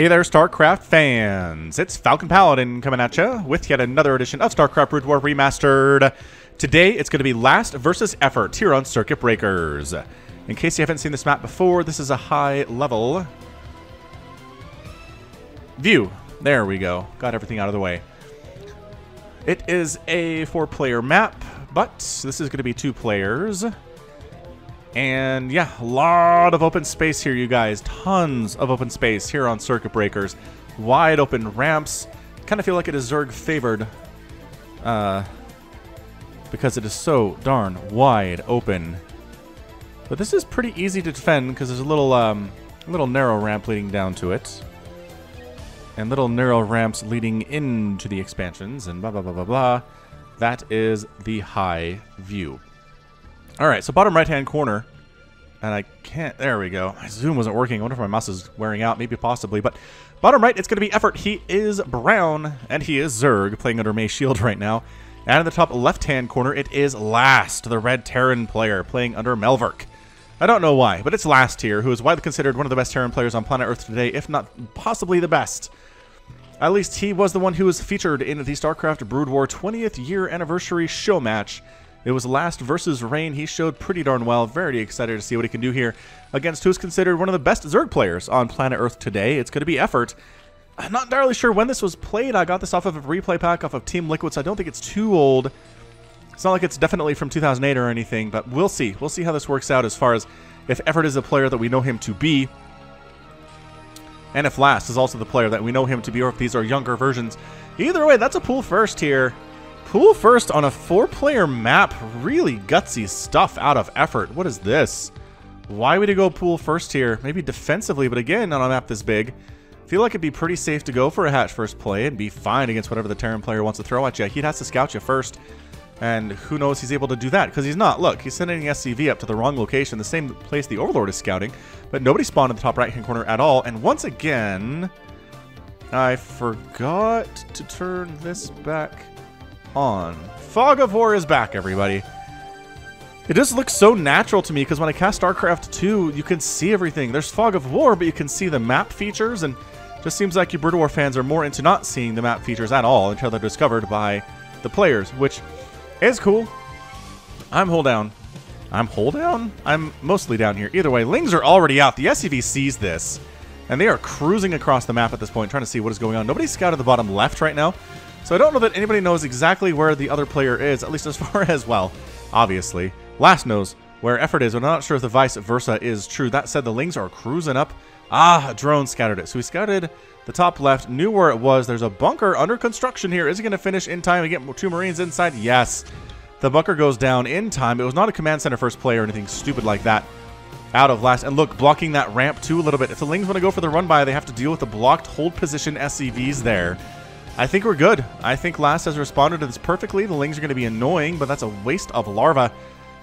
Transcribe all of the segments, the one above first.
Hey there, StarCraft fans. It's Falcon Paladin coming at you with yet another edition of StarCraft Brood War Remastered. Today, it's going to be Last versus Effort here on Circuit Breakers. In case you haven't seen this map before, this is a high-level view. There we go. Got everything out of the way. It is a four-player map, but this is going to be two players. And yeah, a lot of open space here, you guys. Tons of open space here on Circuit Breakers. Wide open ramps. Kind of feel like it is Zerg favored. Because it is so darn wide open. But this is pretty easy to defend because there's a little narrow ramp leading down to it. And little narrow ramps leading into the expansions and blah, blah, blah, blah, blah. That is the high view. Alright, so bottom right-hand corner, and I can't, there we go, my zoom wasn't working, I wonder if my mouse is wearing out, maybe possibly, but bottom right, it's going to be Effort. He is brown, and he is Zerg, playing under May Shield right now, and in the top left-hand corner, it is Last, the Red Terran player, playing under Melverk. I don't know why, but it's Last here, who is widely considered one of the best Terran players on planet Earth today, if not possibly the best. At least he was the one who was featured in the StarCraft Brood War 20th year anniversary show match. It was Last versus Rain. He showed pretty darn well. Very excited to see what he can do here against who's considered one of the best Zerg players on planet Earth today. It's going to be Effort. I'm not entirely sure when this was played. I got this off of a replay pack off of Team Liquid, so I don't think it's too old. It's not like it's definitely from 2008 or anything, but we'll see. We'll see how this works out as far as if Effort is the player that we know him to be, and if Last is also the player that we know him to be, or if these are younger versions. Either way, that's a pool first here. Pool first on a four-player map. Really gutsy stuff out of Effort. What is this? Why would you go pool first here? Maybe defensively, but again, on a map this big, feel like it'd be pretty safe to go for a hatch first play and be fine against whatever the Terran player wants to throw at you. He has to scout you first, and who knows he's able to do that, because he's not. Look, he's sending SCV up to the wrong location, the same place the Overlord is scouting, but nobody spawned in the top right-hand corner at all, and once again, I forgot to turn this back on. Fog of War is back, everybody. It just looks so natural to me because when I cast StarCraft 2, you can see everything. There's Fog of War, but you can see the map features, and just seems like you Brood War fans are more into not seeing the map features at all until they're discovered by the players, which is cool. I'm hole down. I'm hole down? I'm mostly down here. Either way, Lings are already out. The SCV sees this, and they are cruising across the map at this point, trying to see what is going on. Nobody's scouted the bottom left right now. So I don't know that anybody knows exactly where the other player is, at least as far as, well, obviously, Last knows where Effort is, but I'm not sure if the vice versa is true. That said, the Lings are cruising up. Ah, a drone scouted it. So he scouted the top left, knew where it was. There's a bunker under construction here. Is he going to finish in time and get two Marines inside? Yes. The bunker goes down in time. It was not a command center first play or anything stupid like that out of Last. And look, blocking that ramp too a little bit. If the Lings want to go for the run-by, they have to deal with the blocked hold position SCVs there. I think we're good. I think Last has responded to this perfectly. The Lings are going to be annoying, but that's a waste of larva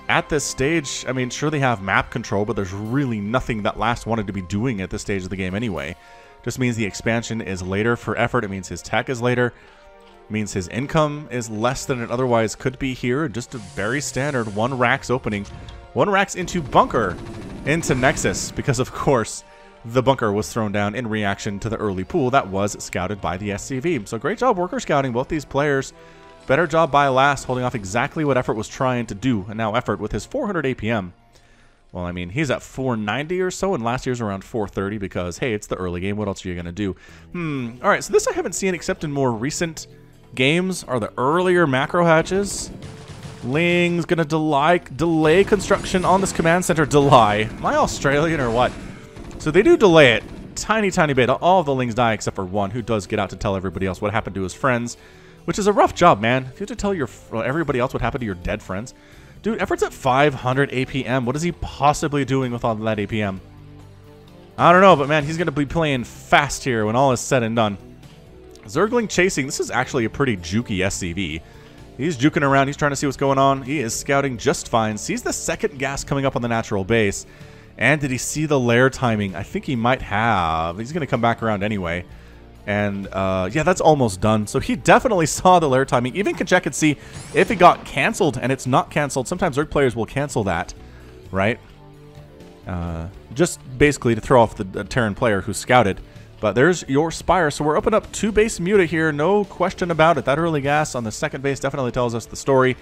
at this stage. I mean, sure, they have map control, but there's really nothing that Last wanted to be doing at this stage of the game anyway. Just means the expansion is later for Effort. It means his tech is later. It means his income is less than it otherwise could be here. Just a very standard one racks opening. One racks into bunker, into Nexus, because of course the bunker was thrown down in reaction to the early pool that was scouted by the SCV. So great job worker scouting both these players. Better job by Last holding off exactly what Effort was trying to do. And now Effort with his 400 APM. Well, I mean, he's at 490 or so, and last year's around 430 because, hey, it's the early game. What else are you going to do? All right, so this I haven't seen except in more recent games are the earlier macro hatches. Ling's going to delay construction on this command center. Delay. Am I Australian or what? So they do delay it tiny bit. All of the Lings die except for one, who does get out to tell everybody else what happened to his friends, which is a rough job, man. If you have to tell everybody else what happened to your dead friends. Dude, Effort's at 500 APM. What is he possibly doing with all that APM? I don't know, but man, he's going to be playing fast here when all is said and done. Zergling chasing. This is actually a pretty jukey SCV. He's juking around. He's trying to see what's going on. He is scouting just fine. Sees the second gas coming up on the natural base. And did he see the lair timing? I think he might have. He's going to come back around anyway. And, yeah, that's almost done. So he definitely saw the lair timing. Even could check and see if it got canceled, and it's not canceled. Sometimes Zerg players will cancel that, right? Just basically to throw off the Terran player who scouted. But there's your Spire. So we're opening up two base Muta here. No question about it. That early gas on the second base definitely tells us the story,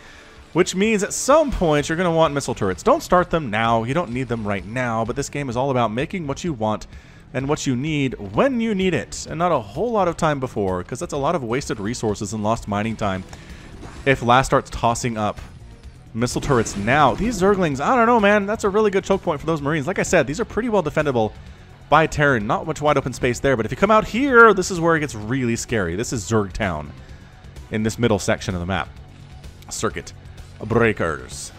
which means at some point you're going to want missile turrets. Don't start them now. You don't need them right now. But this game is all about making what you want and what you need when you need it. And not a whole lot of time before, because that's a lot of wasted resources and lost mining time. If Last starts tossing up missile turrets now. These Zerglings, I don't know, man. That's a really good choke point for those Marines. Like I said, these are pretty well defendable by Terran. Not much wide open space there, but if you come out here, this is where it gets really scary. This is Zerg Town in this middle section of the map. Circuit Breakers.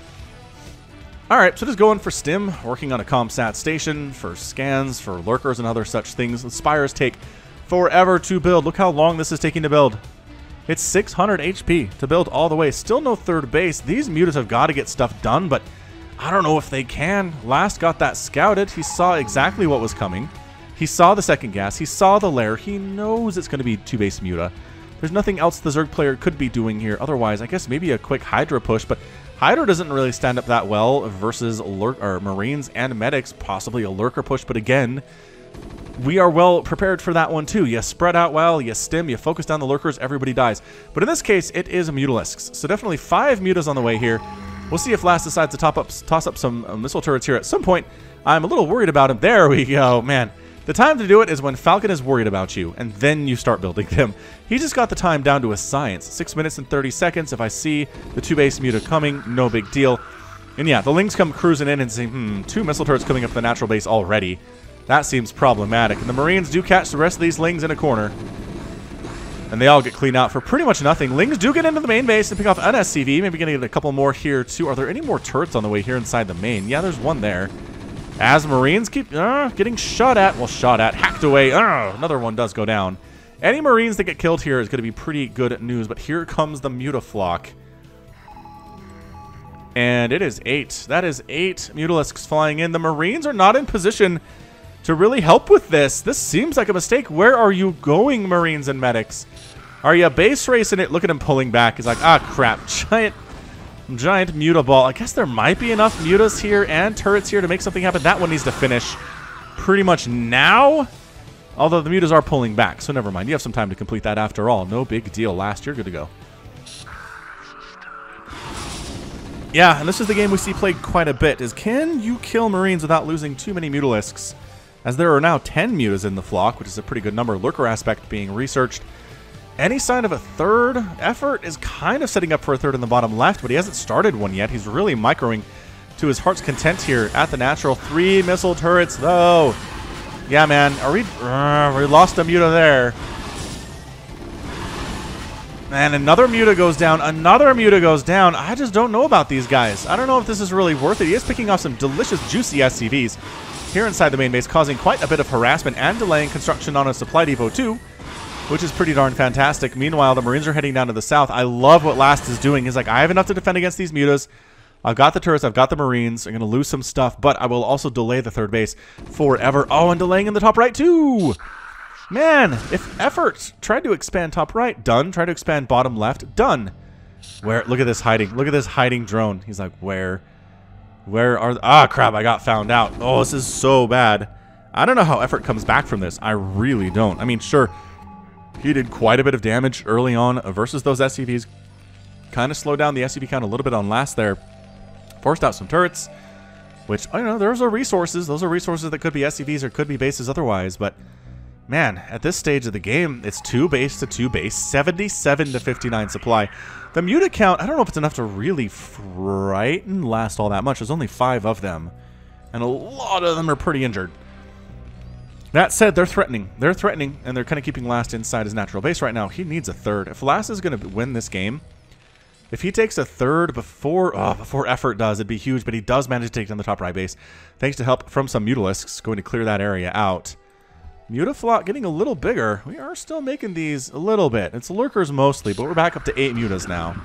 Alright, so just going for STIM, working on a ComSat station for scans, for lurkers and other such things. The Spires take forever to build. Look how long this is taking to build. It's 600 HP to build all the way. Still no third base. These Mutas have got to get stuff done, but I don't know if they can. Last got that scouted. He saw exactly what was coming. He saw the second gas. He saw the lair. He knows it's going to be two base Muta. There's nothing else the Zerg player could be doing here. Otherwise, I guess maybe a quick Hydra push, but Hydra doesn't really stand up that well versus Marines and Medics. Possibly a Lurker push, but again, we are well prepared for that one too. You spread out well, you stim, you focus down the lurkers, everybody dies. But in this case, it is Mutalisks. So definitely 5 Mutas on the way here. We'll see if Last decides to toss up some missile turrets here at some point. I'm a little worried about him. There we go, man. The time to do it is when Falcon is worried about you, and then you start building them. He just got the time down to a science. 6 minutes and 30 seconds. If I see the two base Muta coming, no big deal. And yeah, the Lings come cruising in and say, two missile turrets coming up the natural base already. That seems problematic. And the Marines do catch the rest of these Lings in a corner. And they all get cleaned out for pretty much nothing. Lings do get into the main base and pick off an SCV. Maybe gonna get a couple more here too. Are there any more turrets on the way here inside the main? Yeah, there's one there. As Marines keep getting shot at. Well, shot at. Hacked away. Another one does go down. Any Marines that get killed here is going to be pretty good news. But here comes the Muta flock. And it is 8. That is 8 Mutalisks flying in. The Marines are not in position to really help with this. This seems like a mistake. Where are you going, Marines and Medics? Are you base racing it? Look at him pulling back. He's like, ah, crap. Giant Muta ball. I guess there might be enough Mutas here and turrets here to make something happen. That one needs to finish pretty much now. Although the Mutas are pulling back, so never mind. You have some time to complete that after all. No big deal. Last year, good to go. Yeah, and this is the game we see played quite a bit, is can you kill Marines without losing too many Mutalisks? As there are now 10 Mutas in the flock, which is a pretty good number. Lurker aspect being researched. Any sign of a third? Effort is kind of setting up for a third in the bottom left, but he hasn't started one yet. He's really microing to his heart's content here at the natural. 3 missile turrets, though. Yeah, man. We lost a Muta there. And another Muta goes down. Another Muta goes down. I just don't know about these guys. I don't know if this is really worth it. He is picking off some delicious, juicy SCVs here inside the main base, causing quite a bit of harassment and delaying construction on a supply depot too, which is pretty darn fantastic. Meanwhile, the Marines are heading down to the south. I love what Last is doing. He's like, I have enough to defend against these Mutas. I've got the turrets. I've got the Marines. I'm going to lose some stuff, but I will also delay the third base forever. Oh, and delaying in the top right too. Man, if Effort tried to expand top right, done. Tried to expand bottom left, done. Where? Look at this hiding. Look at this hiding drone. He's like, where? Where are... Ah, crap, I got found out. Oh, this is so bad. I don't know how Effort comes back from this. I really don't. I mean, sure, he did quite a bit of damage early on versus those SCVs. Kind of slowed down the SCV count a little bit on Last there. Forced out some turrets, which, I don't know, those are resources. Those are resources that could be SCVs or could be bases otherwise, but man, at this stage of the game, it's 2 base to 2 base, 77 to 59 supply. The Muta count, I don't know if it's enough to really frighten Last all that much. There's only 5 of them, and a lot of them are pretty injured. That said, they're threatening. They're threatening, and they're kind of keeping Last inside his natural base right now. He needs a third. If Last is going to win this game, if he takes a third before Effort does, it'd be huge, but he does manage to take down the top right base, thanks to help from some Mutalisks, going to clear that area out. Mutaflot getting a little bigger. We are still making these a little bit. It's lurkers mostly, but we're back up to 8 Mutas now.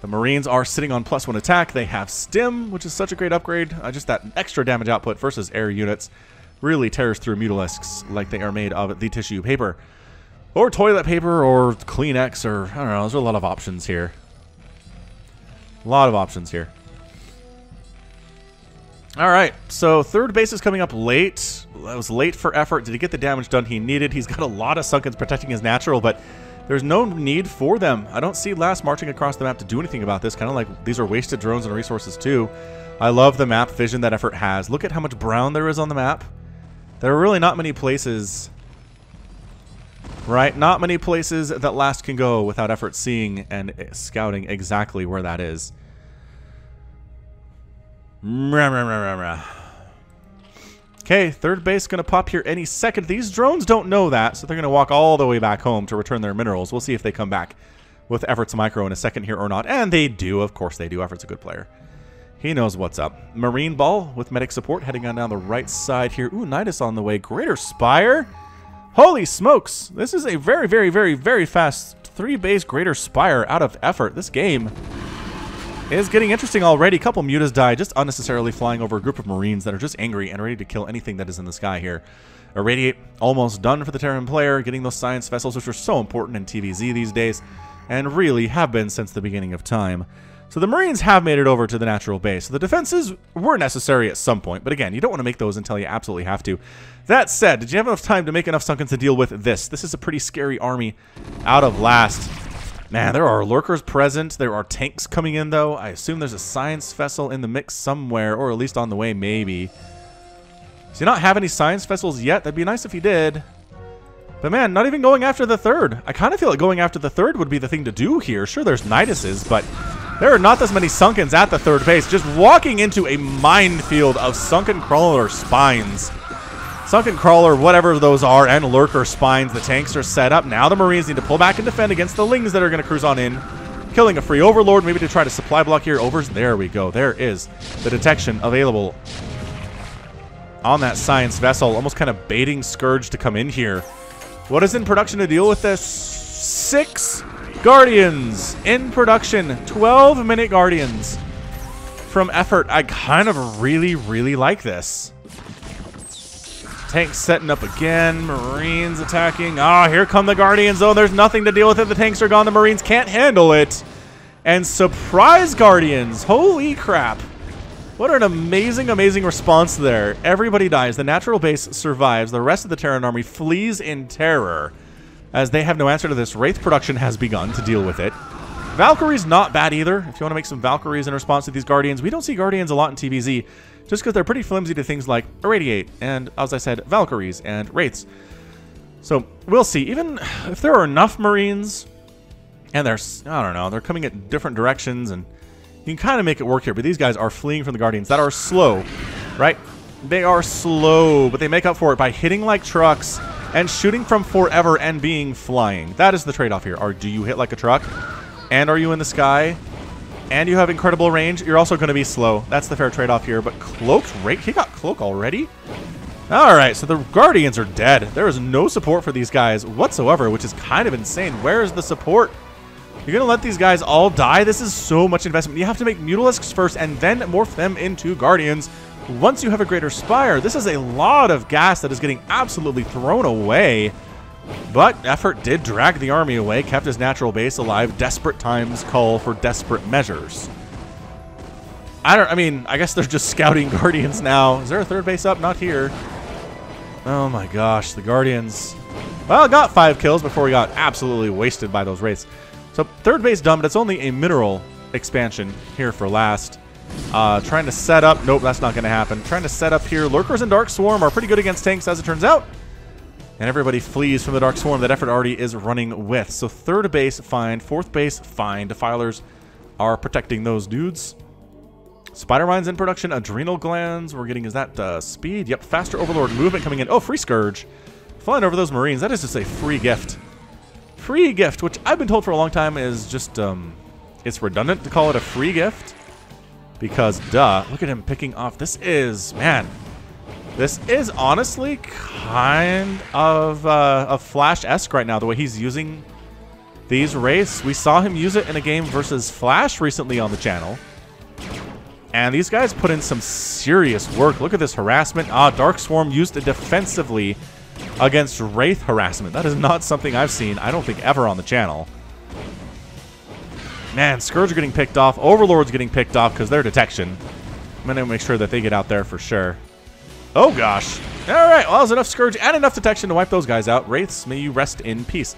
The Marines are sitting on +1 attack. They have stim, which is such a great upgrade. Just that extra damage output versus air units really tears through Mutalisks like they are made of the tissue paper. Or toilet paper, or Kleenex, or I don't know. There's a lot of options here. A lot of options here. All right, so third base is coming up late. That was late for Effort. Did he get the damage done he needed? He's got a lot of Sunkens protecting his natural, but there's no need for them. I don't see Last marching across the map to do anything about this. Kind of like these are wasted drones and resources too. I love the map vision that Effort has. Look at how much brown there is on the map. There are really not many places, right? Not many places that Last can go without Effort seeing and scouting exactly where that is. Okay, third base gonna pop here any second. These drones don't know that, so they're gonna walk all the way back home to return their minerals. We'll see if they come back with Effort's micro in a second here or not. And they do, of course they do. Effort's a good player. He knows what's up. Marine Ball with medic support heading on down the right side here. Ooh, Nidus on the way. Greater Spire. Holy smokes. This is a very, very, very, very fast three base Greater Spire out of Effort. This game is getting interesting already. A couple mutas die just unnecessarily flying over a group of Marines that are just angry and ready to kill anything that is in the sky here. Irradiate almost done for the Terran player, getting those science vessels, which are so important in TVZ these days, and really have been since the beginning of time. So the Marines have made it over to the natural base. So the defenses were necessary at some point, but again, you don't want to make those until you absolutely have to. That said, did you have enough time to make enough Sunkens to deal with this? This is a pretty scary army out of Last. Man, there are lurkers present. There are tanks coming in, though. I assume there's a science vessel in the mix somewhere, or at least on the way, maybe. Does he not have any science vessels yet? That'd be nice if he did. But man, not even going after the third. I kind of feel like going after the third would be the thing to do here. Sure, there's Niduses, but there are not this many Sunkens at the third base. Just walking into a minefield of Sunken Crawler spines. Sunken Crawler, whatever those are, and Lurker spines. The tanks are set up. Now the Marines need to pull back and defend against the Lings that are going to cruise on in. Killing a free Overlord, maybe to try to supply block here. Overs, there we go. There is the detection available on that science vessel. Almost kind of baiting Scourge to come in here. What is in production to deal with this? 6 Guardians in production. 12-minute Guardians from Effort. I kind of really, really like this. Tanks setting up again. Marines attacking. Ah, here come the Guardians, though. There's nothing to deal with it. The tanks are gone. The Marines can't handle it. And surprise Guardians. Holy crap. What an amazing, amazing response there. Everybody dies. The natural base survives. The rest of the Terran army flees in terror, as they have no answer to this. Wraith production has begun to deal with it. Valkyrie's not bad either. If you want to make some Valkyries in response to these Guardians. We don't see Guardians a lot in TVZ, just because they're pretty flimsy to things like Irradiate and, as I said, Valkyries and Wraiths. So we'll see. Even if there are enough Marines, and they're, I don't know, they're coming at different directions, and you can kind of make it work here, but these guys are fleeing from the Guardians that are slow, right? They are slow, but they make up for it by hitting like trucks and shooting from forever and being flying. That is the trade-off here. Or do you hit like a truck? And are you in the sky? And you have incredible range. You're also going to be slow. That's the fair trade-off here. But Cloaked Wraith? He got Cloak already? Alright, so the Guardians are dead. There is no support for these guys whatsoever, which is kind of insane. Where is the support? You're going to let these guys all die? This is so much investment. You have to make Mutalisks first and then morph them into Guardians once you have a Greater Spire. This is a lot of gas that is getting absolutely thrown away. But Effort did drag the army away, kept his natural base alive. Desperate times call for desperate measures. I guess they're just scouting Guardians now. Is there a third base up? Not here. Oh my gosh, the Guardians. Well, got 5 kills before we got absolutely wasted by those Wraiths. So third base dumb, but it's only a mineral expansion here for Last. Trying to set up. Nope, that's not going to happen. Trying to set up here. Lurkers and Dark Swarm are pretty good against tanks, as it turns out. And everybody flees from the Dark Swarm that Effort already is running with. So third base, fine. Fourth base, fine. Defilers are protecting those dudes. Spider Mines in production. Adrenal Glands. We're getting, is that speed? Yep, faster Overlord movement coming in. Oh, free Scourge. Flying over those Marines. That is just a free gift. Free gift, which I've been told for a long time is just, it's redundant to call it a free gift. Because, duh. Look at him picking off. This is, man. This is honestly kind of a Flash-esque right now, the way he's using these Wraiths. We saw him use it in a game versus Flash recently on the channel. And these guys put in some serious work. Look at this harassment. Ah, Dark Swarm used it defensively against Wraith harassment. That is not something I've seen, I don't think, ever on the channel. Man, Scourge are getting picked off. Overlord's getting picked off because their detection. I'm going to make sure that they get out there for sure. Oh, gosh. All right. Well, that was enough Scourge and enough Detection to wipe those guys out. Wraiths, may you rest in peace.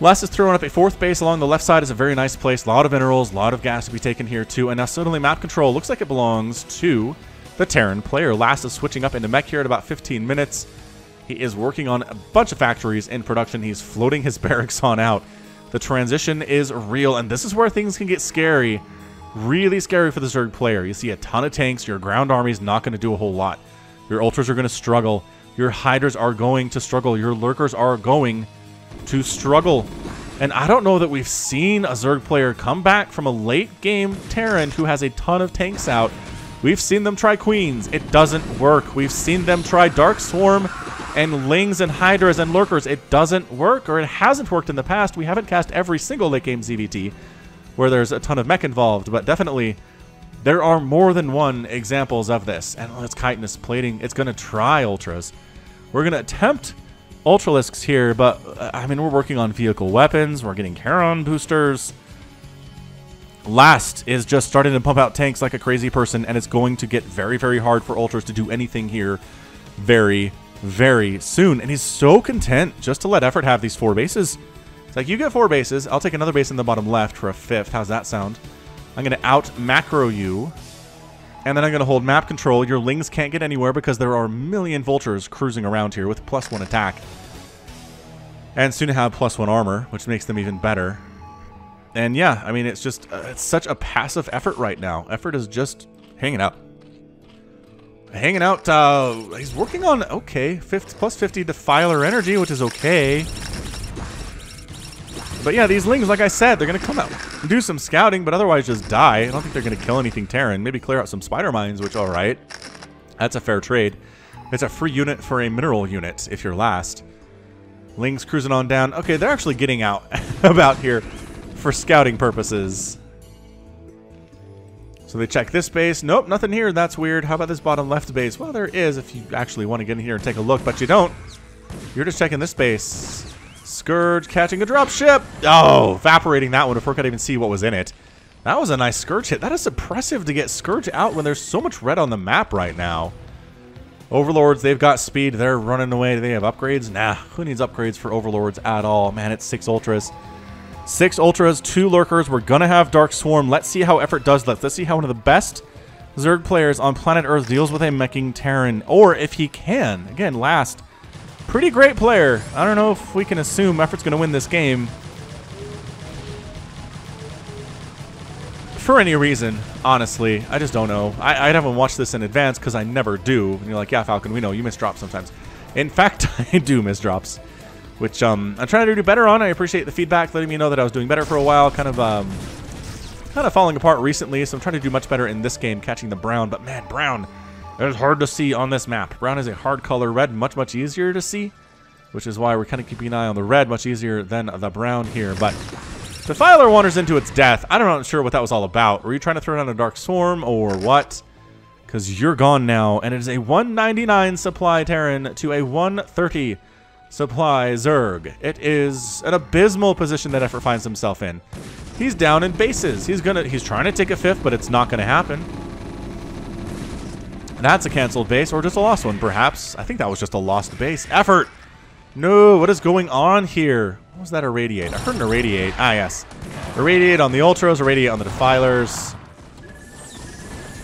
Last is throwing up a fourth base along the left side. Is a very nice place. A lot of minerals, a lot of gas to be taken here, too. And now suddenly map control looks like it belongs to the Terran player. Last is switching up into mech here at about 15 minutes. He is working on a bunch of factories in production. He's floating his barracks on out. The transition is real, and this is where things can get scary. Really scary for the Zerg player. You see a ton of tanks. Your ground army is not going to do a whole lot. Your Ultras are going to struggle. Your Hydras are going to struggle. Your Lurkers are going to struggle. And I don't know that we've seen a Zerg player come back from a late-game Terran who has a ton of tanks out. We've seen them try Queens. It doesn't work. We've seen them try Dark Swarm and Lings and Hydras and Lurkers. It doesn't work, or it hasn't worked in the past. We haven't cast every single late-game ZVT where there's a ton of mech involved, but definitely there are more than one examples of this. And let's Chitinous plating. It's going to try Ultras. We're going to attempt Ultralisks here, but I mean, we're working on vehicle weapons. We're getting Charon boosters. Last is just starting to pump out tanks like a crazy person, and it's going to get very, very hard for Ultras to do anything here very, very soon. And he's so content just to let Effort have these four bases. It's like, you get four bases. I'll take another base in the bottom left for a fifth. How's that sound? I'm going to out macro you, and then I'm going to hold map control. Your Lings can't get anywhere because there are a million Vultures cruising around here with +1 attack. And soon to have +1 armor, which makes them even better. And yeah, I mean, it's just it's such a passive Effort right now. Effort is just hanging out. Hanging out. He's working on, okay, +50 Defiler energy, which is okay. But yeah, these Lings, like I said, they're going to come out and do some scouting, but otherwise just die. I don't think they're going to kill anything Terran. Maybe clear out some spider mines, which, all right, that's a fair trade. It's a free unit for a mineral unit if you're Last. Lings cruising on down. Okay, they're actually getting out about here for scouting purposes. So they check this base. Nope, nothing here. That's weird. How about this bottom left base? Well, there is if you actually want to get in here and take a look, but you don't. You're just checking this base. Scourge catching a dropship. Oh, evaporating that one before I could even see what was in it. That was a nice Scourge hit. That is impressive to get Scourge out when there's so much red on the map right now. Overlords, they've got speed. They're running away. Do they have upgrades? Nah, who needs upgrades for Overlords at all? Man, it's 6 Ultras. 6 Ultras, 2 Lurkers. We're going to have Dark Swarm. Let's see how Effort does this. Let's see how one of the best Zerg players on planet Earth deals with a meching Terran, or if he can. Again, Last, pretty great player. I don't know if we can assume Effort's going to win this game for any reason, honestly. I just don't know. I haven't watched this in advance because I never do. And you're like, yeah, Falcon, we know. You miss drops sometimes. In fact, I do miss drops, which I'm trying to do better on. I appreciate the feedback, letting me know that I was doing better for a while. Kind of falling apart recently, so I'm trying to do much better in this game, catching the brown. But, man, brown, it's hard to see on this map. Brown is a hard color. Red, much, much easier to see, which is why we're kind of keeping an eye on the red, much easier than the brown here. But Defiler wanders into its death. I'm not sure what that was all about. Were you trying to throw down a Dark Swarm or what? Because you're gone now, and it is a 199 supply Terran to a 130 supply Zerg. It is an abysmal position that Effort finds himself in. He's down in bases. He's trying to take a fifth, but it's not going to happen. That's a canceled base, or just a lost one, perhaps. I think that was just a lost base. Effort! No, what is going on here? What was that irradiate? I heard an irradiate. Ah, yes. Irradiate on the Ultras, irradiate on the Defilers.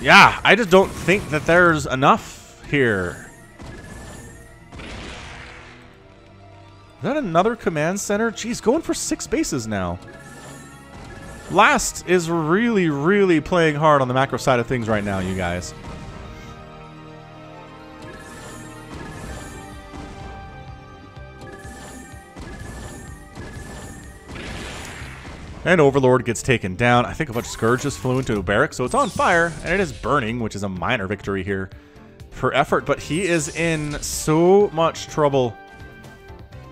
Yeah, I just don't think that there's enough here. Is that another command center? Jeez, going for 6 bases now. Last is really, really playing hard on the macro side of things right now, you guys. And Overlord gets taken down. I think a bunch of Scourge just flew into a barrack, so it's on fire, and it is burning, which is a minor victory here for Effort, but he is in so much trouble.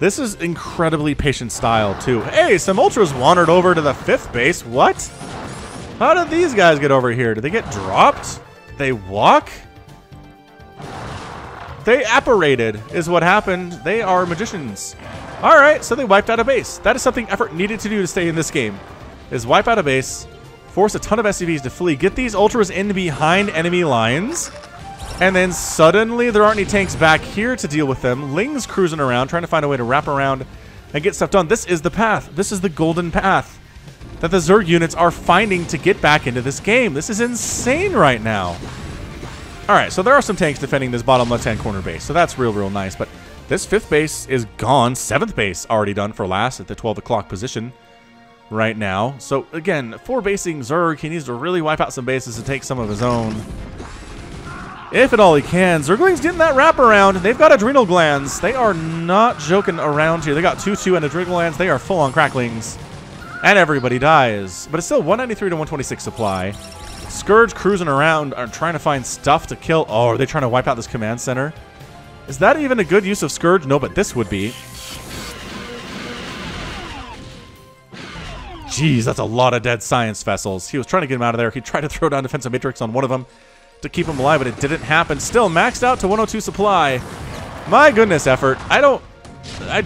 This is incredibly patient style, too. Hey, some Ultras wandered over to the 5th base. What? How did these guys get over here? Did they get dropped? Did they walk? They apparated is what happened. They are magicians. All right, so they wiped out a base. That is something Effort needed to do to stay in this game, is wipe out a base Force a ton of SCVs to flee. Get these Ultras in behind enemy lines. And then suddenly there aren't any tanks back here to deal with them. Ling's cruising around, trying to find a way to wrap around and get stuff done. This is the path. This is the golden path that the Zerg units are finding to get back into this game. This is insane right now. All right, so there are some tanks defending this bottom left-hand corner base. So that's real, real nice. But this fifth base is gone. Seventh base already done for last at the 12 o'clock position right now. So again, for basing Zerg, he needs to really wipe out some bases to take some of his own. If at all he can. Zerglings getting that wraparound. They've got adrenal glands. They are not joking around here. They got 2-2 and adrenal glands. They are full on cracklings. And everybody dies. But it's still 193 to 126 supply. Scourge cruising around and trying to find stuff to kill. Oh, are they trying to wipe out this command center? Is that even a good use of Scourge? No, but this would be. Jeez, that's a lot of dead science vessels. He was trying to get him out of there. He tried to throw down defensive matrix on one of them to keep him alive, but it didn't happen. Still maxed out to 102 supply. My goodness, Effort. Blah, blah,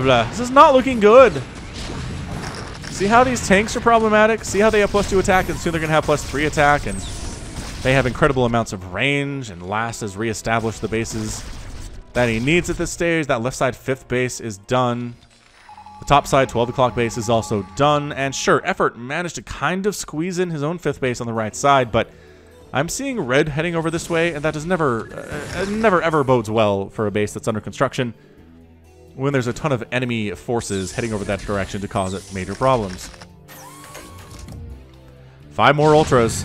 blah. This is not looking good. See how these tanks are problematic? See how they have +2 attack, and soon they're going to have +3 attack, and they have incredible amounts of range, and Last has reestablished the bases that he needs at this stage. That left side fifth base is done. The top side 12 o'clock base is also done, and sure, Effort managed to kind of squeeze in his own fifth base on the right side, but I'm seeing red heading over this way, and that just never ever bodes well for a base that's under construction when there's a ton of enemy forces heading over that direction to cause it major problems. 5 more Ultras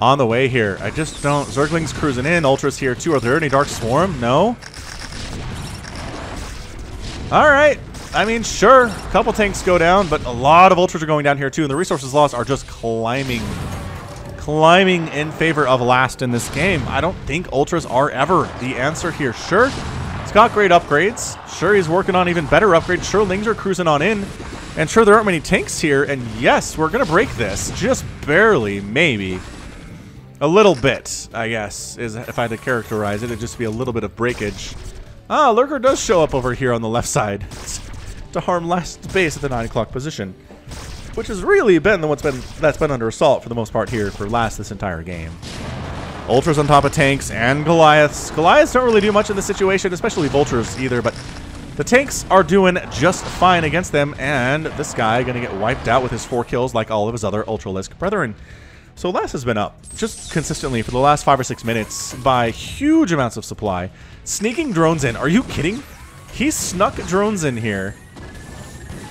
on the way here. I just don't... Zerglings cruising in. Ultras here too. Are there any Dark Swarm? No? Alright. I mean, sure. A couple tanks go down, but a lot of Ultras are going down here too, and the resources lost are just climbing in favor of Last in this game. I don't think Ultras are ever the answer here. Sure, it's got great upgrades. Sure, he's working on even better upgrades. Sure, Lings are cruising on in. And sure, there aren't many tanks here. And yes, we're going to break this. Just barely, maybe. A little bit, I guess, is if I had to characterize it. It'd just be a little bit of breakage. Ah, Lurker does show up over here on the left side to harm Last base at the 9 o'clock position, which has really been the one that's been under assault for the most part here for Last this entire game. Ultras on top of tanks and Goliaths. Goliaths don't really do much in this situation, especially Vultures either, but the tanks are doing just fine against them, and this guy going to get wiped out with his 4 kills like all of his other Ultralisk brethren. So Last has been up just consistently for the last 5 or 6 minutes by huge amounts of supply. Sneaking drones in. Are you kidding? He snuck drones in here.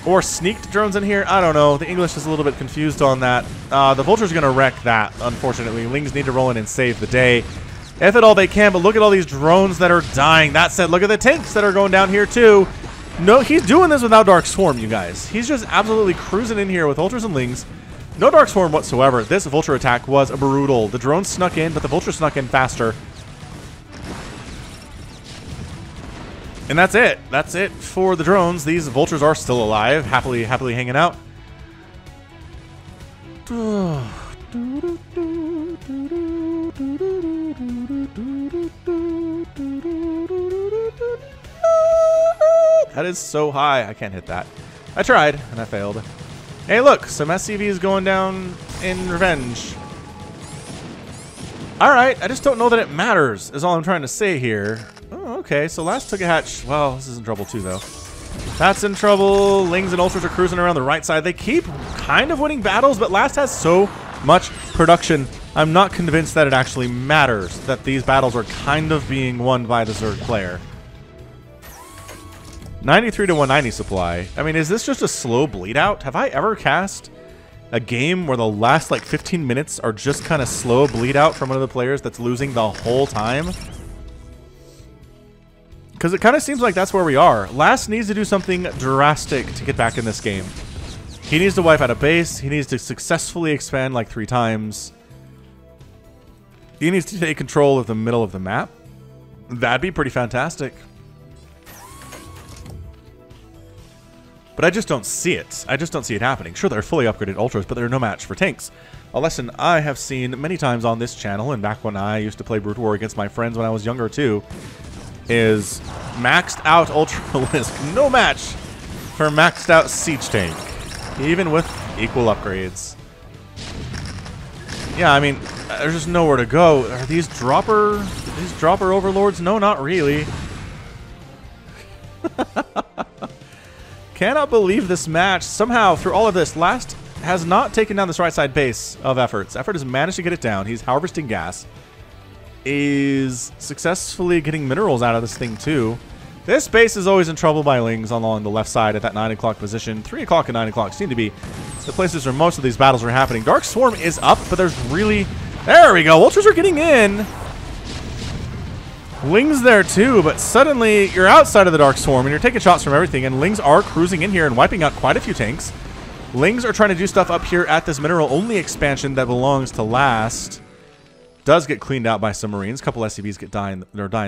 Or sneaked drones in here. I don't know. The English is a little bit confused on that. The Vulture's going to wreck that, unfortunately. Lings need to roll in and save the day, if at all they can. But look at all these drones that are dying. That said, look at the tanks that are going down here, too. No, he's doing this without Dark Swarm, you guys. He's just absolutely cruising in here with Ultras and Lings. No Dark Swarm whatsoever. This Vulture attack was brutal. The drones snuck in, but the Vulture snuck in faster. And that's it. That's it for the drones. These Vultures are still alive, happily hanging out. That is so high. I can't hit that. I tried, and I failed. Hey, look. Some SCVs going down in revenge. All right. I just don't know that it matters, is all I'm trying to say here. Okay, so Last took a hatch. Well, this is in trouble too, though. That's in trouble. Lings and Ultras are cruising around the right side. They keep kind of winning battles, but Last has so much production. I'm not convinced that it actually matters that these battles are kind of being won by the Zerg player. 93 to 190 supply. I mean, is this just a slow bleed out? Have I ever cast a game where the last, like, 15 minutes are just kind of slow bleed out from one of the players that's losing the whole time? Because it kind of seems like that's where we are. Last needs to do something drastic to get back in this game. He needs to wipe out a base. He needs to successfully expand like 3 times. He needs to take control of the middle of the map. That'd be pretty fantastic. But I just don't see it. I just don't see it happening. Sure, they're fully upgraded Ultras, but they're no match for tanks. A lesson I have seen many times on this channel, and back when I used to play Brood War against my friends when I was younger too, is maxed out Ultralisk no match for maxed out Siege Tank, even with equal upgrades. yeah, I mean, there's just nowhere to go. Are these dropper overlords? No, not really. Cannot believe this match. Somehow, through all of this, Last has not taken down this right side base of Efforts. Effort has managed to get it down. He's harvesting gas. Is successfully getting minerals out of this thing, too. This base is always in trouble by Lings along the left side at that 9 o'clock position. 3 o'clock and 9 o'clock seem to be the places where most of these battles are happening. Dark Swarm is up, but there's really... There we go! Ultras are getting in! Lings there, too, but suddenly you're outside of the Dark Swarm and you're taking shots from everything, and Lings are cruising in here and wiping out quite a few tanks. Lings are trying to do stuff up here at this mineral-only expansion that belongs to Last. Does get cleaned out by some Marines. A couple SCVs get die in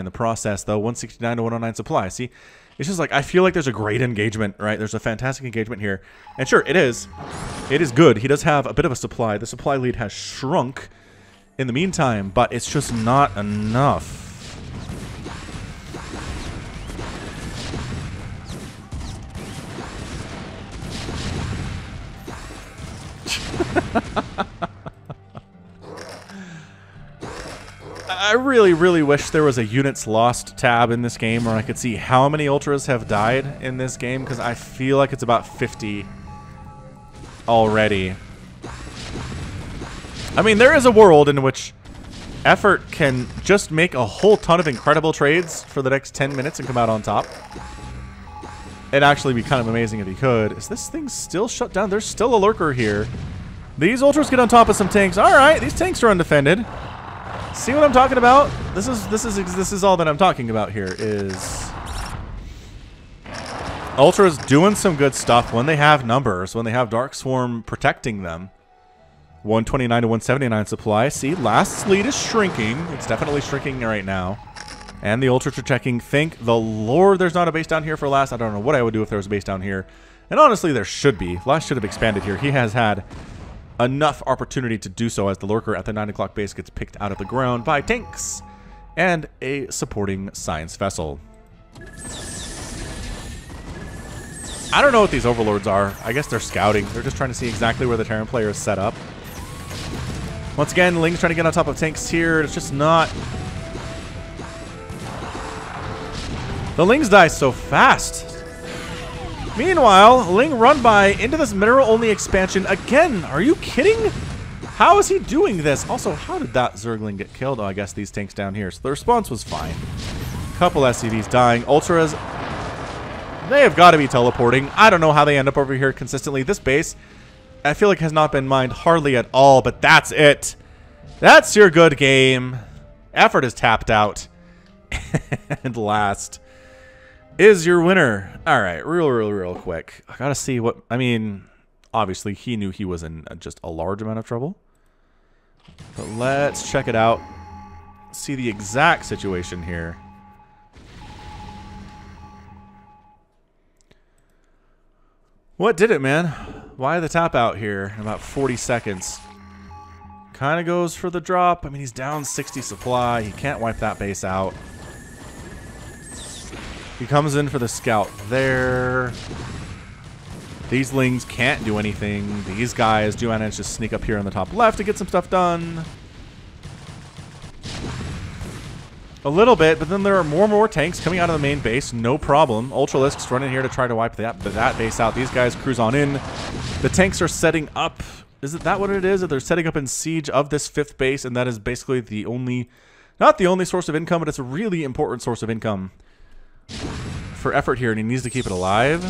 the process, though. 169 to 109 supply. See, it's just like I feel like there's a great engagement, right? There's a fantastic engagement here, and sure, it is. It is good. He does have a bit of a supply. The supply lead has shrunk in the meantime, but it's just not enough. I really, really wish there was a units lost tab in this game where I could see how many Ultras have died in this game, because I feel like it's about 50 already. I mean, there is a world in which Effort can just make a whole ton of incredible trades for the next 10 minutes and come out on top. It'd actually be kind of amazing if he could. Is this thing still shut down? There's still a lurker here. These Ultras get on top of some tanks. Alright, these tanks are undefended. See what I'm talking about? This is all that I'm talking about here is Ultras doing some good stuff when they have numbers, when they have Dark Swarm protecting them. 129 to 179 supply. See, Last's lead is shrinking. It's definitely shrinking right now. And the Ultras are checking. Thank the Lord there's not a base down here for Last. I don't know what I would do if there was a base down here. And honestly, there should be. Last should have expanded here. He has had enough opportunity to do so as the lurker at the 9 o'clock base gets picked out of the ground by tanks and a supporting science vessel. I don't know what these overlords are. I guess they're scouting. They're just trying to see exactly where the Terran player is set up. Once again, Ling's trying to get on top of tanks here. It's just not... The Lings die so fast. Meanwhile, Ling run by into this mineral-only expansion again. Are you kidding? How is he doing this? Also, how did that Zergling get killed? Oh, I guess these tanks down here. So the response was fine. Couple SCVs dying. Ultras, they have got to be teleporting. I don't know how they end up over here consistently. This base, I feel like, has not been mined hardly at all, but that's it. That's your good game. Effort is tapped out. And Last is your winner. All right, real quick. I gotta see what... I mean, obviously, he knew he was in just a large amount of trouble. But let's check it out. See the exact situation here. What did it, man? Why the tap out here in about 40 seconds? Kind of goes for the drop. I mean, he's down 60 supply. He can't wipe that base out. He comes in for the scout there. These Lings can't do anything. These guys do manage to sneak up here on the top left to get some stuff done. A little bit, but then there are more and more tanks coming out of the main base. No problem. Ultralisks run in here to try to wipe that base out. These guys cruise on in. The tanks are setting up. Is that what it is? That they're setting up in siege of this fifth base, and that is basically the only... Not the only source of income, but it's a really important source of income for Effort here, and he needs to keep it alive.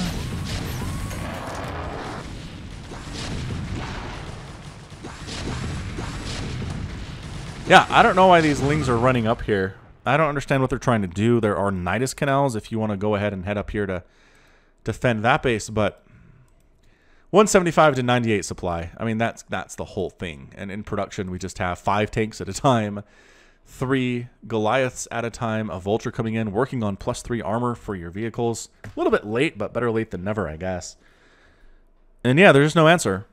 Yeah, I don't know why these Lings are running up here. I don't understand what they're trying to do. There are Nidus canals if you want to go ahead and head up here to defend that base, but 175 to 98 supply. I mean, that's the whole thing. And in production, we just have 5 tanks at a time. 3 Goliaths at a time, a Vulture coming in, working on +3 armor for your vehicles. A little bit late, but better late than never, I guess. And yeah, there's just no answer.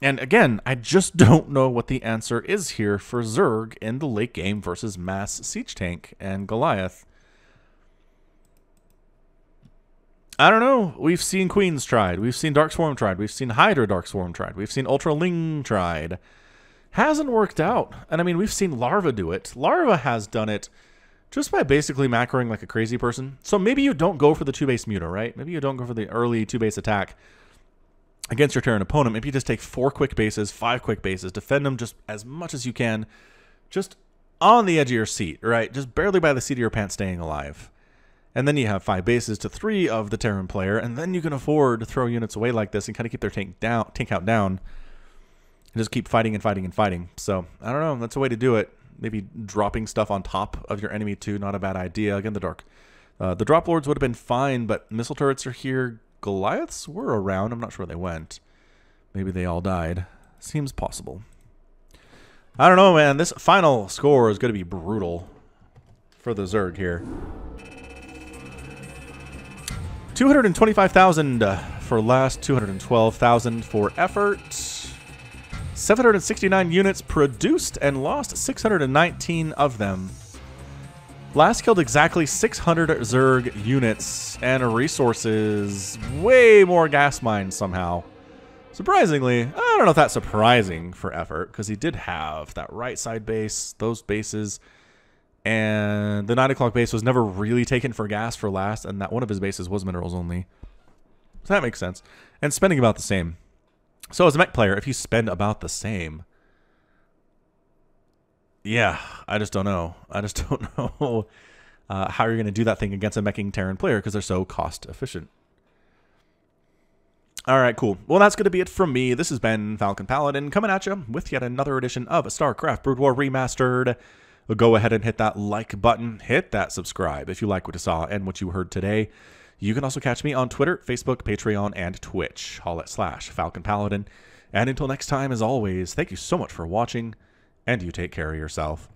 And again, I just don't know what the answer is here for Zerg in the late game versus Mass Siege Tank and Goliath. I don't know. We've seen Queens tried. We've seen Dark Swarm tried. We've seen Hydra Dark Swarm tried. We've seen Ultra Ling tried. hasn't worked out. And I mean, we've seen Larva do it. Larva has done it just by basically macroing like a crazy person. So maybe you don't go for the 2-base Muta, right? Maybe you don't go for the early 2-base attack against your Terran opponent. Maybe you just take 4 quick bases, 5 quick bases, defend them just as much as you can, just on the edge of your seat, right? Just barely by the seat of your pants staying alive. And then you have 5 bases to 3 of the Terran player, and then you can afford to throw units away like this and kind of keep their tank count down. And just keep fighting and fighting and fighting. So, I don't know. That's a way to do it. Maybe dropping stuff on top of your enemy too. Not a bad idea. Again, the Dark. The Drop Lords would have been fine, but missile turrets are here. Goliaths were around. I'm not sure where they went. Maybe they all died. Seems possible. I don't know, man. This final score is going to be brutal for the Zerg here. 225,000 for Last, 212,000 for Effort. 769 units produced and lost 619 of them. Last killed exactly 600 Zerg units and resources. Way more gas mines somehow. Surprisingly, I don't know if that's surprising for Effort, because he did have that right side base, those bases, and the 9 o'clock base was never really taken for gas for Last, and that one of his bases was minerals only. So that makes sense. And spending about the same. So as a mech player, if you spend about the same, yeah, I just don't know. I just don't know how you're going to do that thing against a meching Terran player because they're so cost efficient. All right, cool. Well, that's going to be it from me. This has been Falcon Paladin coming at you with yet another edition of StarCraft Brood War Remastered. Go ahead and hit that like button. Hit that subscribe if you like what you saw and what you heard today. You can also catch me on Twitter, Facebook, Patreon, and Twitch, all at /Falcon Paladin. And until next time, as always, thank you so much for watching, and you take care of yourself.